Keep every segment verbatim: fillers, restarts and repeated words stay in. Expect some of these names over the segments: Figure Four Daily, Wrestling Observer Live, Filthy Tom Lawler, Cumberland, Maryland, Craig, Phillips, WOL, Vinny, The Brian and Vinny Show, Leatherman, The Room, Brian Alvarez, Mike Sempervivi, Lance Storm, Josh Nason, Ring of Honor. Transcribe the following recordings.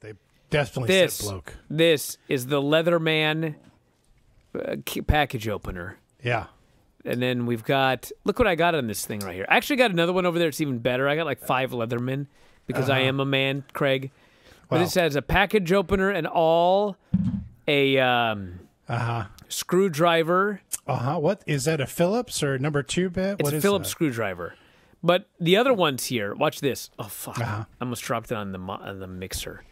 They definitely this, said bloke. This is the Leatherman uh, package opener. Yeah. And then we've got, look what I got on this thing right here. I actually got another one over there. It's even better. I got like five Leathermen because uh -huh. I am a man, Craig. But wow. This has a package opener and all, a um, uh-huh. screwdriver. Uh-huh. What? Is that a Phillips or number two bit? It's what a is Phillips that? Screwdriver. But the other one's here. Watch this. Oh, fuck. Uh-huh. I almost dropped it on the, on the mixer.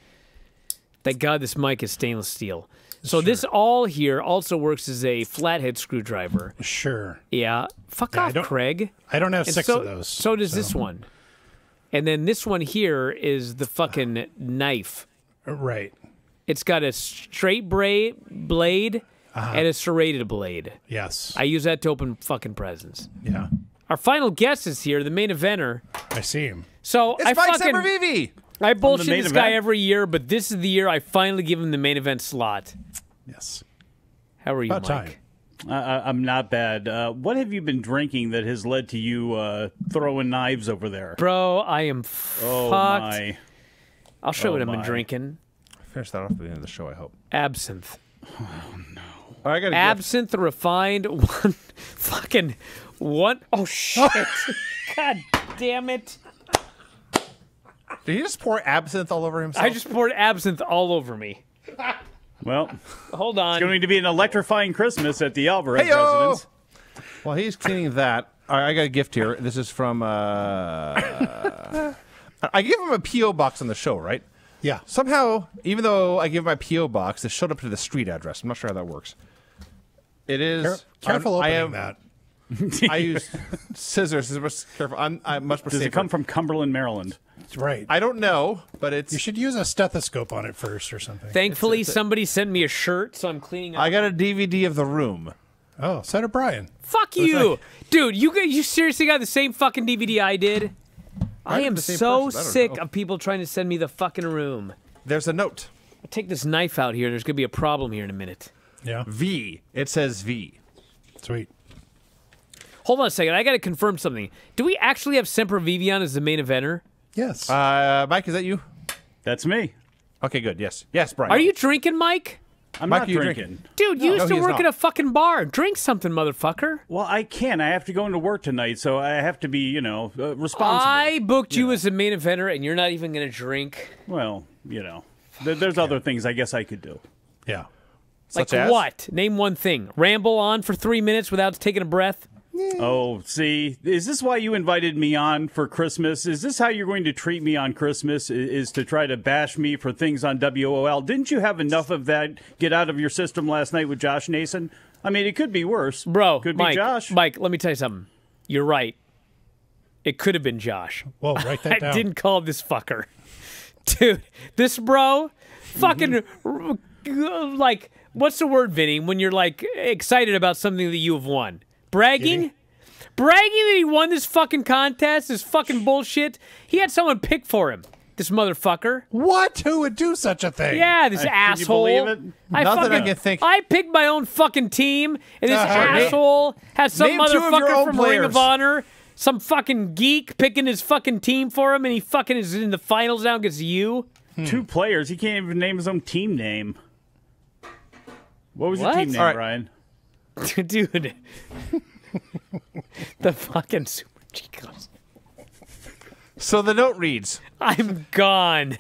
Thank God this mic is stainless steel. So sure. This all here also works as a flathead screwdriver. Sure. Yeah. Fuck yeah, off, I Craig. I don't have and six so, of those. So does so. this one. And then this one here is the fucking uh, knife. Right. It's got a straight bra blade uh-huh. and a serrated blade. Yes. I use that to open fucking presents. Yeah. Our final guest is here, the main eventer. I see him. So it's I Mike fucking Sempervivi. I bullshit this event. guy every year, but this is the year I finally give him the main event slot. Yes. How are you, About Mike? Time. Uh, I'm not bad. Uh, what have you been drinking that has led to you uh, throwing knives over there? Bro, I am oh fucked. My. I'll show oh what I've been drinking. Finish that off at the end of the show, I hope. Absinthe. Oh, no. Oh, I gotta Absinthe get... refined one fucking... What? Oh, shit. God damn it. Did he just pour absinthe all over himself? I just poured absinthe all over me. Well, hold on. It's going to be an electrifying Christmas at the Alvarez Hey-o! residence. While he's cleaning that, I got a gift here. This is from... Uh, I gave him a P O box on the show, right? Yeah. Somehow, even though I gave my P O box, it showed up to the street address. I'm not sure how that works. It is... Careful opening I am, that. I use scissors. Careful. I'm, I'm much more Does safer. It come from Cumberland, Maryland? Right. I don't know, but it's... You should use a stethoscope on it first or something. Thankfully, it's, it's, somebody sent me a shirt, so I'm cleaning up. I got a D V D of The Room. Oh, so did Brian. Fuck you! Like... Dude, you you seriously got the same fucking D V D I did? I, I am so person. sick of people trying to send me the fucking Room. There's a note. I'll take this knife out here. There's going to be a problem here in a minute. Yeah. V. It says V. Sweet. Hold on a second. I got to confirm something. Do we actually have Sempervivi as the main eventer? Yes. Uh, Mike, is that you? That's me. Okay, good. Yes. Yes, Brian. Are you drinking, Mike? I'm Mike, not drinking. drinking. Dude, you no, used no, to work at a fucking bar. Drink something, motherfucker. Well, I can. I have to go into work tonight, so I have to be, you know, uh, responsible. I booked you, you know. as the main eventer, and you're not even going to drink. Well, you know, th there's other things I guess I could do. Yeah. Such like as? What? Name one thing. Ramble on for three minutes without taking a breath. Oh, see, is this why you invited me on for Christmas? Is this how you're going to treat me on Christmas, is to try to bash me for things on W O L? Didn't you have enough of that get out of your system last night with Josh Nason? I mean, it could be worse. Bro, could Mike, be Josh. Mike, let me tell you something. You're right. It could have been Josh. Whoa, write that down. I didn't call this fucker. Dude, this bro, fucking, mm-hmm. like, what's the word, Vinny, when you're, like, excited about something that you have won? Bragging? Vinny? Bragging that he won this fucking contest, this fucking bullshit. He had someone pick for him, this motherfucker. What? Who would do such a thing? Yeah, this I, asshole. Can you believe it? I Nothing fucking, I can think. I picked my own fucking team, and this uh, asshole has some motherfucker from players. Ring of Honor, some fucking geek picking his fucking team for him, and he fucking is in the finals now against you. Hmm. Two players. He can't even name his own team name. What was what? your team name, right. Brian? Dude, the fucking Super Chicos. So the note reads, I'm gone.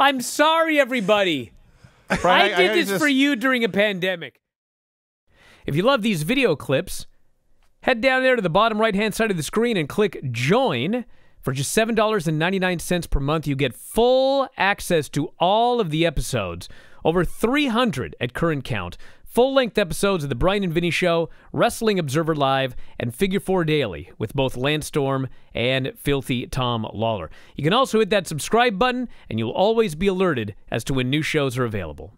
I'm sorry, everybody. Brian, I did I, I this just... for you during a pandemic. If you love these video clips, head down there to the bottom right-hand side of the screen and click Join. For just seven dollars and ninety-nine cents per month, you get full access to all of the episodes. Over three hundred at current count. Full-length episodes of The Brian and Vinny Show, Wrestling Observer Live, and Figure Four Daily with both Lance Storm and Filthy Tom Lawler. You can also hit that subscribe button, and you'll always be alerted as to when new shows are available.